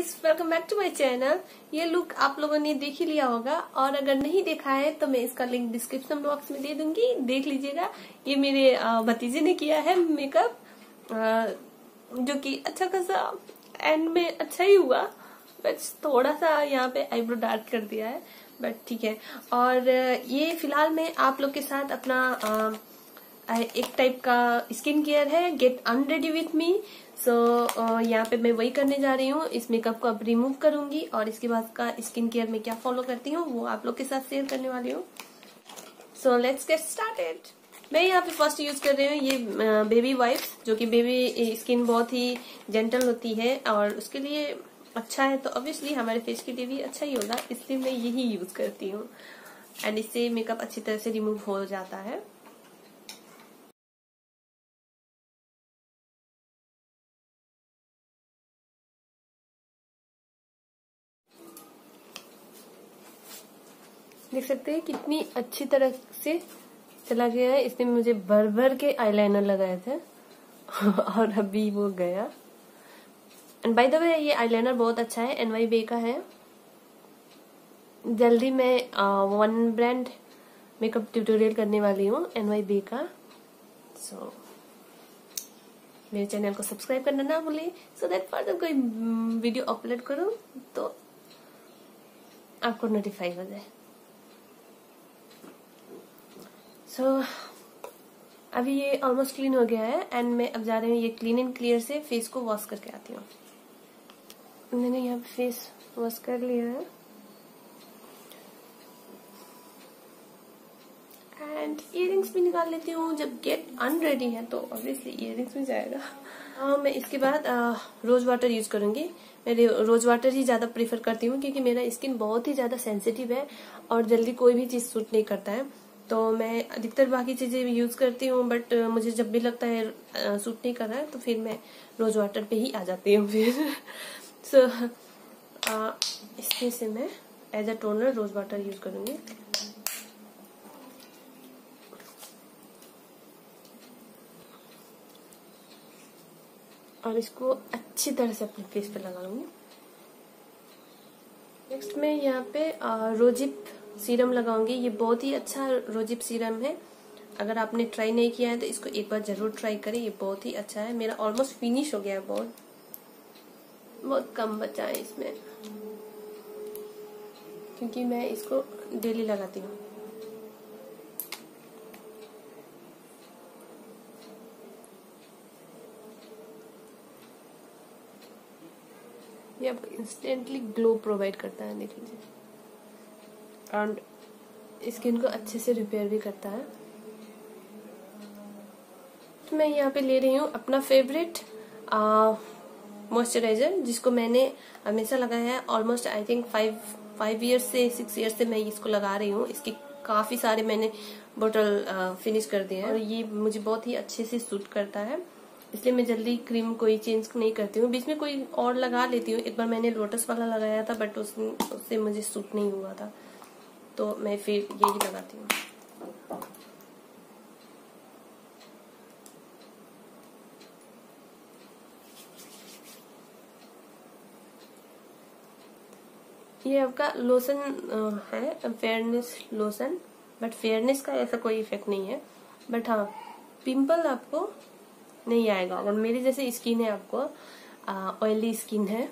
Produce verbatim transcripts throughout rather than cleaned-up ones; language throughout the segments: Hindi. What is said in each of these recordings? Guys, welcome back to my channel. ये लुक आप लोगों ने देख ही लिया होगा और अगर नहीं देखा है तो मैं इसका लिंक डिस्क्रिप्शन बॉक्स में दे दूंगी, देख लीजिएगा। ये मेरे भतीजे ने किया है मेकअप, जो कि अच्छा खासा एंड में अच्छा ही हुआ, बस थोड़ा सा यहाँ पे आईब्रो डार्क कर दिया है, बट ठीक है। और ये फिलहाल मैं आप लोग के साथ अपना आ, एक टाइप का स्किन केयर है, get unready with me. So यहाँ पे मैं वही करने जा रही हूँ। इस मेकअप को अब रिमूव करूंगी और इसके बाद का स्किन केयर में क्या फॉलो करती हूँ वो आप लोग के साथ शेयर करने वाली हूँ। So let's get started. मैं यहाँ पे फर्स्ट यूज कर रही हूँ ये बेबी वाइप्स, जो कि बेबी स्किन बहुत ही जेंटल होती है और उसके लिए अच्छा है, तो ऑब्वियसली हमारे फेस के लिए भी अच्छा ही होगा, इसलिए मैं यही यूज करती हूँ एंड इससे मेकअप अच्छी तरह से रिमूव हो जाता है। देख सकते हैं कितनी अच्छी तरह से चला गया है। इसने मुझे भर भर के आईलाइनर लगाए थे और अभी वो गया। एंड बाय द वे ये आईलाइनर बहुत अच्छा है, एन वाई बी का है। जल्दी मैं वन ब्रांड मेकअप ट्यूटोरियल करने वाली हूँ एन वाई बी का, सो so, मेरे चैनल को सब्सक्राइब करना ना भूलें, सो दैट फर्दर कोई वीडियो अपलोड करूँ तो आपको नोटिफाई हो जाए। सो so, अभी ये ऑलमोस्ट क्लीन हो गया है एंड मैं अब जा रही हूँ ये क्लीन एंड क्लियर से फेस को वॉश करके आती हूँ। मैंने यहाँ पे फेस वॉश कर लिया है एंड इयररिंग्स भी निकाल लेती हूँ। जब गेट अनरेडी है तो ऑब्वियसली इयररिंग्स भी जाएगा। आ, मैं इसके बाद आ, रोज वाटर यूज करूंगी। मैं रोज वाटर ही ज्यादा प्रेफर करती हूँ क्योंकि मेरा स्किन बहुत ही ज्यादा सेंसिटिव है और जल्दी कोई भी चीज सूट नहीं करता है, तो मैं अधिकतर बाकी चीज़ें भी यूज़ करती हूँ, बट मुझे जब भी लगता है आ, सूट नहीं कर रहा है तो फिर मैं रोज वाटर पे ही आ जाती हूँ फिर। सो so, इसमें से मैं as a toner rose water use करूँगी। और इसको अच्छी तरह से अपने फेस पे लगा लूँगी। नेक्स्ट मैं यहाँ पे आ, रोजिप सीरम लगाऊंगी। ये बहुत ही अच्छा रोजिप सीरम है, अगर आपने ट्राई नहीं किया है तो इसको एक बार जरूर ट्राई करें, ये बहुत ही अच्छा है। मेरा ऑलमोस्ट फिनिश हो गया है, बहुत बहुत कम बचा है इसमें क्योंकि मैं इसको डेली लगाती हूँ। ये आपको इंस्टेंटली ग्लो प्रोवाइड करता है, देख लीजिए, और स्किन को अच्छे से रिपेयर भी करता है। तो मैं यहाँ पे ले रही हूँ अपना फेवरेट मॉइस्चराइजर, जिसको मैंने हमेशा लगाया है। Almost I think five five years से सिक्स ईयर्स से मैं इसको लगा रही हूँ। इसकी काफ़ी सारे मैंने बोतल फिनिश कर दिए हैं और ये मुझे बहुत ही अच्छे से सूट करता है, इसलिए मैं जल्दी क्रीम कोई चेंज नहीं करती हूँ। बीच में कोई और लगा लेती हूँ। एक बार मैंने लोटस वाला लगाया था बट उस, उससे मुझे सूट नहीं हुआ था, तो मैं फिर यही लगाती हूँ। ये आपका लोशन है, फेयरनेस लोशन, बट फेयरनेस का ऐसा कोई इफेक्ट नहीं है, बट हाँ पिंपल आपको नहीं आएगा। अगर मेरी जैसे स्किन है, आपको ऑयली स्किन है,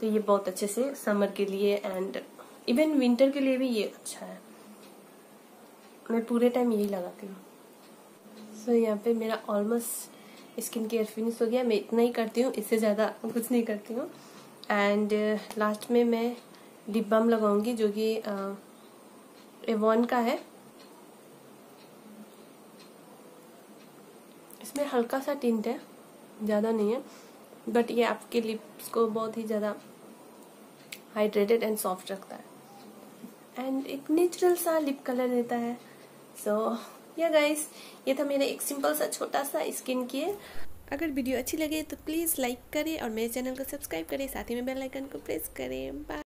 तो ये बहुत अच्छे से समर के लिए एंड इवन विंटर के लिए भी ये अच्छा है। मैं पूरे टाइम यही लगाती हूँ। सो so, यहाँ पे मेरा ऑलमोस्ट स्किन केयर फिनिश हो गया। मैं इतना ही करती हूँ, इससे ज़्यादा कुछ नहीं करती हूँ। एंड लास्ट में मैं लिप बाम लगाऊंगी, जो कि एवॉन का है। इसमें हल्का सा टिंट है, ज़्यादा नहीं है, बट ये आपके लिप्स को बहुत ही ज़्यादा हाइड्रेटेड एंड सॉफ्ट रखता है एंड एक नेचुरल सा लिप कलर देता है। सो या गाइस, ये था मेरा एक सिंपल सा छोटा सा स्किन केयर। अगर वीडियो अच्छी लगे तो प्लीज़ लाइक करें और मेरे चैनल को सब्सक्राइब करें, साथ ही में बेल आइकन को प्रेस करें। बाय।